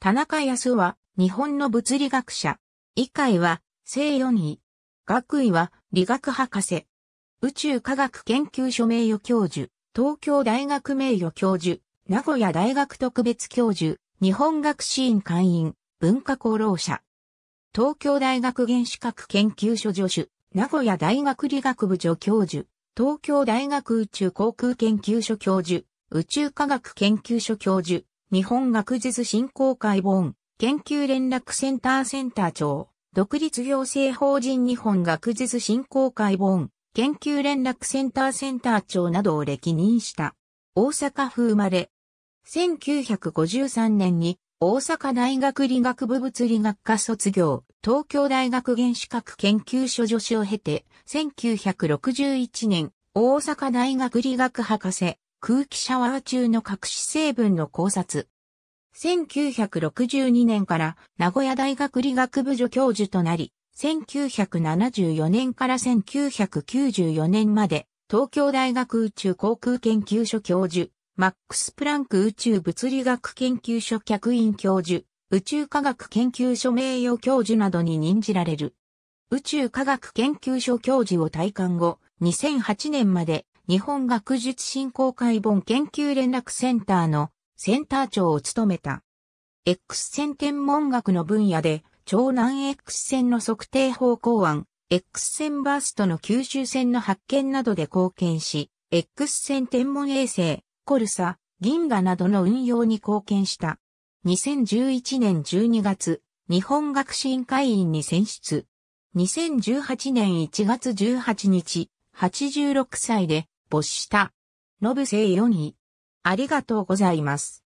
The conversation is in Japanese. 田中康は、日本の物理学者。医界は、正四位。学位は、理学博士。宇宙科学研究所名誉教授、東京大学名誉教授、名古屋大学特別教授、日本学士院会員、文化功労者。東京大学原子核研究所助手、名古屋大学理学部助教授、東京大学宇宙航空研究所教授、宇宙科学研究所教授、日本学術振興会ボン、研究連絡センター長、独立行政法人日本学術振興会ボン、研究連絡センター長などを歴任した。大阪府生まれ。1953年に大阪大学理学部物理学科卒業、東京大学原子核研究所助手を経て、1961年、大阪大学理学博士、空気シャワー中の核子成分の考察。1962年から名古屋大学理学部助教授となり、1974年から1994年まで、東京大学宇宙航空研究所教授、マックス・プランク宇宙物理学研究所客員教授、宇宙科学研究所名誉教授などに任じられる。宇宙科学研究所教授を退官後、2008年まで日本学術振興会ボン研究連絡センターのセンター長を務めた。X 線天文学の分野で、超難 X 線の測定方向案、X 線バーストの吸収線の発見などで貢献し、X 線天文衛星、CORSA、銀河などの運用に貢献した。2011年12月、日本学士院会員に選出。2018年1月18日、86歳で没した。信正4位。ありがとうございます。